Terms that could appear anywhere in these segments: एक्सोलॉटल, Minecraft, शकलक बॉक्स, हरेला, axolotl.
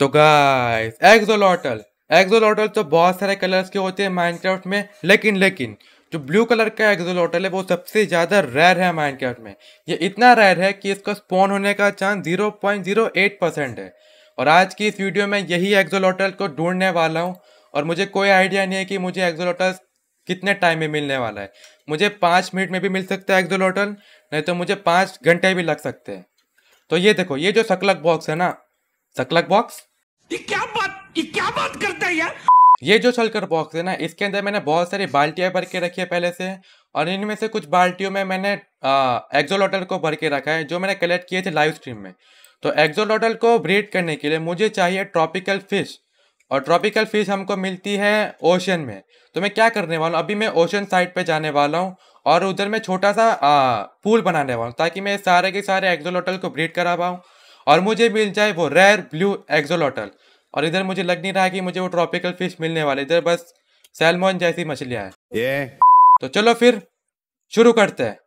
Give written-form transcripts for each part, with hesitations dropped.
तो guys एक्सोलॉटल तो बहुत सारे कलर्स के होते हैं माइनक्राफ्ट में, लेकिन जो ब्लू कलर का एक्सोलॉटल है वो सबसे ज़्यादा रेयर है माइनक्राफ्ट में। ये इतना रेयर है कि इसका स्पॉन होने का चांस 0.08% है। और आज की इस वीडियो में यही एक्सोलॉटल को ढूंढने वाला हूँ। और मुझे कोई आइडिया नहीं है कि मुझे एक्सोलॉटल कितने टाइम में मिलने वाला है। मुझे 5 मिनट में भी मिल सकता है एक्सोलॉटल, नहीं तो मुझे 5 घंटे भी लग सकते हैं। तो ये देखो, ये जो शकलक बॉक्स है ना, शकलक बॉक्स, ये क्या बात करता है यार। ये जो शकलक बॉक्स है ना, इसके अंदर मैंने बहुत सारी बाल्टियाँ भर के रखी है पहले से। और इनमें से कुछ बाल्टियों में मैंने एक्सोलॉटल को भर के रखा है जो मैंने कलेक्ट किए थे लाइव स्ट्रीम में। तो एक्सोलॉटल को ब्रीड करने के लिए मुझे चाहिए ट्रॉपिकल फिश, और ट्रॉपिकल फिश हमको मिलती है ओशन में। तो मैं क्या करने वाला हूँ, अभी मैं ओशन साइड पे जाने वाला हूँ और उधर मैं छोटा सा पूल बनाने वाला हूँ ताकि मैं सारे के सारे एक्सोलॉटल को ब्रीड करा पाऊँ और मुझे मिल जाए वो रेयर ब्लू एक्सोलॉटल। और इधर मुझे लग नहीं रहा कि मुझे वो ट्रॉपिकल फिश मिलने वाले, इधर बस सैल्मोन जैसी मछलियाँ हैं। तो चलो फिर शुरू करते हैं।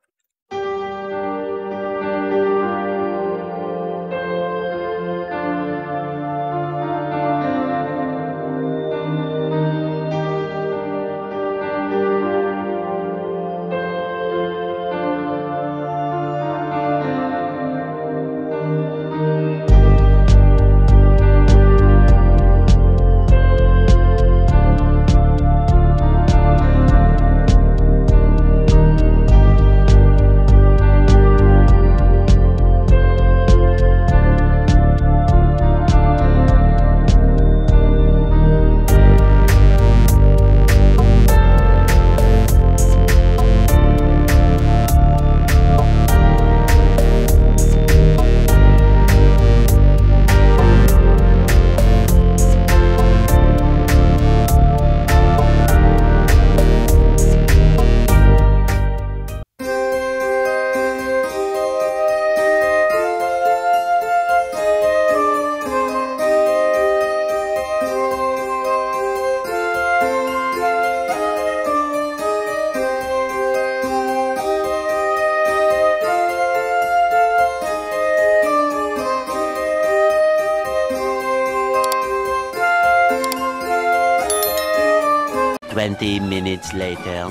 Minutes later.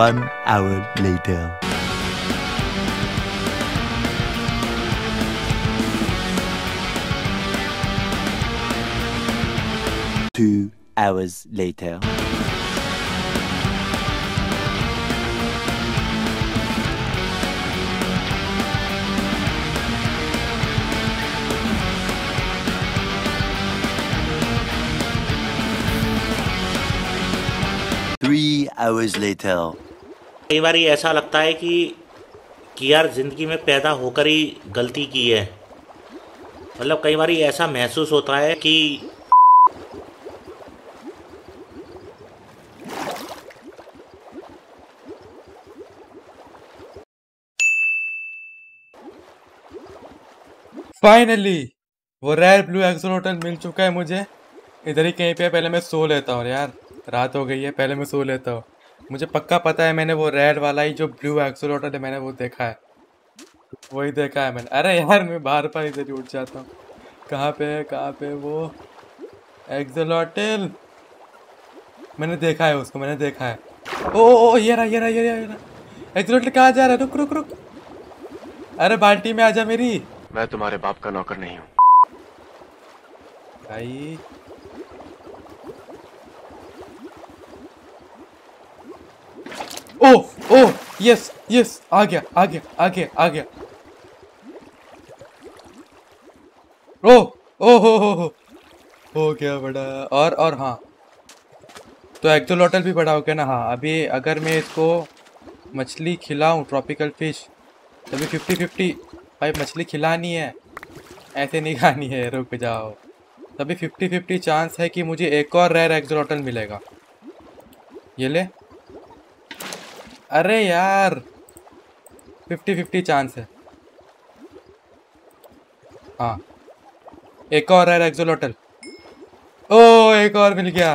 One hour later. Two hours later. 3 hours later. कई बार ऐसा लगता है कि यार ज़िंदगी में पैदा होकर ही गलती की है। मतलब कई बार ऐसा महसूस होता है कि फाइनली वो रेयर ब्लू एक्सोलॉटल मिल चुका है मुझे। इधर ही कहीं पे, पहले मैं सो लेता हूँ यार, रात हो गई है, पहले मैं सो लेता हूँ। मुझे पक्का पता है मैंने वो रेड वाला ही जो ब्लू एक्सोलॉटल है मैंने वो देखा है, वही देखा है मैंने। अरे यार मैं बार बार इधर उठ जाता हूँ। कहाँ पे वो एक्सोलॉटल मैंने देखा है, उसको मैंने देखा है। ओ ये रहा एक्सोलॉटल। कहाँ जा रहा है? रुक। अरे बाल्टी में आ जा मेरी, मैं तुम्हारे बाप का नौकर नहीं हूँ भाई। ओ यस आ गया। ओ हो गया बड़ा। और हाँ, तो एक्सोलॉटल भी बड़ा हो गया ना। हाँ, अभी अगर मैं इसको मछली खिलाऊं ट्रॉपिकल फिश, तभी 50-50 भाई। मछली खिलानी है, ऐसे नहीं खानी है, रुक जाओ। तभी 50-50 चांस है कि मुझे एक और रेयर एक्सोलॉटल मिलेगा। ये ले। अरे यार 50-50 चांस है। हाँ, एक और रेयर एक्सोलॉटल। ओ एक और मिल गया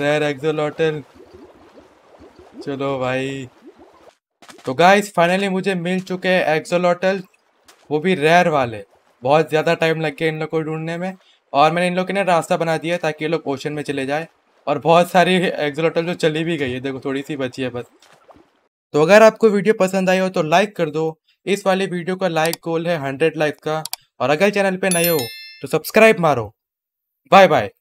रेयर एक्सोलॉटल। चलो भाई। तो गाइस फाइनली मुझे मिल चुके हैं एक्सोलोटल, वो भी रेयर वाले। बहुत ज़्यादा टाइम लग गया इन लोग को ढूंढने में, और मैंने इन लोग के ना रास्ता बना दिया ताकि ये लोग ओशन में चले जाए। और बहुत सारी एक्सोलोटल जो चली भी गई है, देखो थोड़ी सी बची है बस। तो अगर आपको वीडियो पसंद आई हो तो लाइक कर दो। इस वाले वीडियो का लाइक गोल है 100 लाइक का। और अगर चैनल पे नए हो तो सब्सक्राइब मारो। Bye bye.